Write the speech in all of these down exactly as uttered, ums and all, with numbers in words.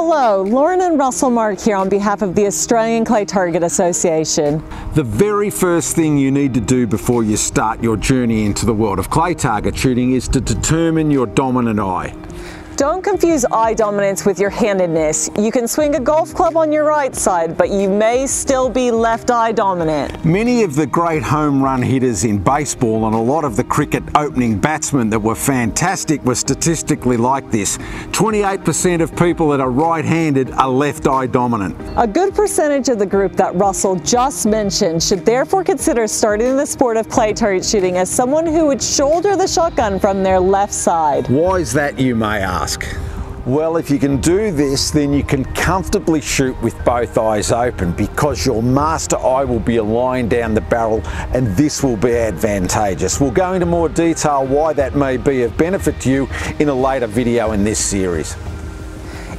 Hello, Lauryn and Russell Mark here on behalf of the Australian Clay Target Association. The very first thing you need to do before you start your journey into the world of clay target shooting is to determine your dominant eye. Don't confuse eye dominance with your handedness. You can swing a golf club on your right side, but you may still be left eye dominant. Many of the great home run hitters in baseball and a lot of the cricket opening batsmen that were fantastic were statistically like this. twenty-eight percent of people that are right-handed are left eye dominant. A good percentage of the group that Russell just mentioned should therefore consider starting the sport of clay target shooting as someone who would shoulder the shotgun from their left side. Why is that, you may ask? Well, if you can do this, then you can comfortably shoot with both eyes open because your master eye will be aligned down the barrel, and this will be advantageous. We'll go into more detail why that may be of benefit to you in a later video in this series.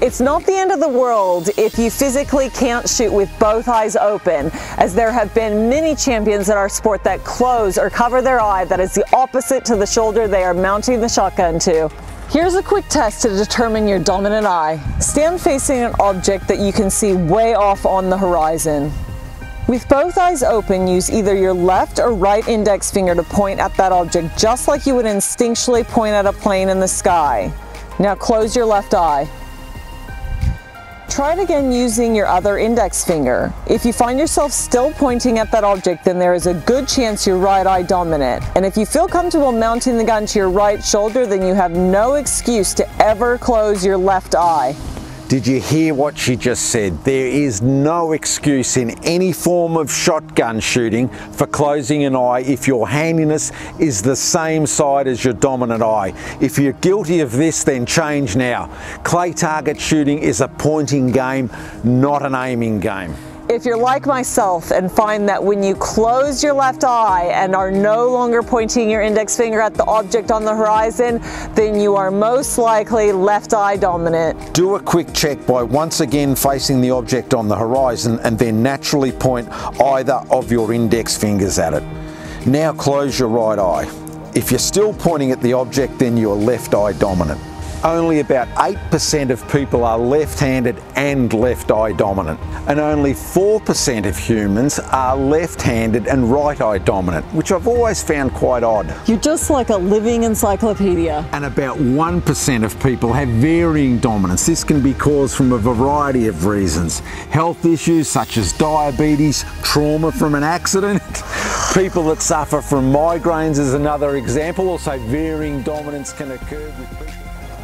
It's not the end of the world if you physically can't shoot with both eyes open, as there have been many champions in our sport that close or cover their eye that is the opposite to the shoulder they are mounting the shotgun to. Here's a quick test to determine your dominant eye. Stand facing an object that you can see way off on the horizon. With both eyes open, use either your left or right index finger to point at that object, just like you would instinctually point at a plane in the sky. Now close your left eye. Try it again using your other index finger. If you find yourself still pointing at that object, then there is a good chance your right eye dominant. And if you feel comfortable mounting the gun to your right shoulder, then you have no excuse to ever close your left eye. Did you hear what she just said? There is no excuse in any form of shotgun shooting for closing an eye if your handiness is the same side as your dominant eye. If you're guilty of this, then change now. Clay target shooting is a pointing game, not an aiming game. If you're like myself and find that when you close your left eye and are no longer pointing your index finger at the object on the horizon, then you are most likely left eye dominant. Do a quick check by once again facing the object on the horizon and then naturally point either of your index fingers at it. Now close your right eye. If you're still pointing at the object, then you're left eye dominant. Only about eight percent of people are left-handed and left eye dominant, and only four percent of humans are left-handed and right eye dominant, which I've always found quite odd. You're just like a living encyclopedia. And about one percent of people have varying dominance. This can be caused from a variety of reasons. Health issues such as diabetes, trauma from an accident, people that suffer from migraines is another example. Also, varying dominance can occur with people.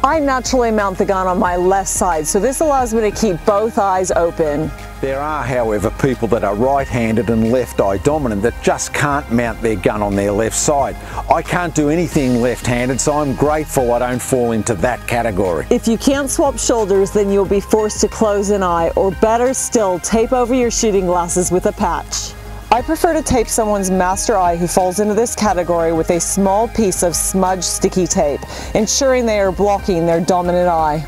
I naturally mount the gun on my left side, so this allows me to keep both eyes open. There are, however, people that are right-handed and left eye dominant that just can't mount their gun on their left side. I can't do anything left-handed, so I'm grateful I don't fall into that category. If you can't swap shoulders, then you'll be forced to close an eye, or better still, tape over your shooting glasses with a patch. I prefer to tape someone's master eye who falls into this category with a small piece of smudged sticky tape, ensuring they are blocking their dominant eye.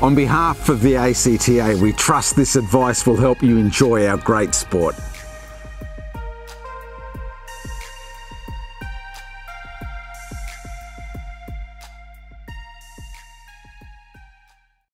On behalf of the A C T A, we trust this advice will help you enjoy our great sport.